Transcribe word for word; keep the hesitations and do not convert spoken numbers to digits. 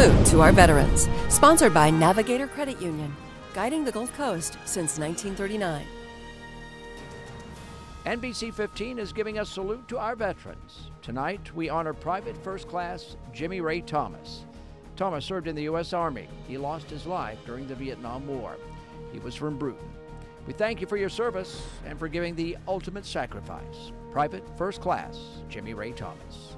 salute to our veterans. Sponsored by Navigator Credit Union, guiding the Gulf Coast since nineteen thirty-nine. N B C fifteen is giving a salute to our veterans. Tonight, we honor Private First Class Jimmy Ray Thomas. Thomas served in the U S Army. He lost his life during the Vietnam War. He was from Bruton. We thank you for your service and for giving the ultimate sacrifice. Private First Class Jimmy Ray Thomas.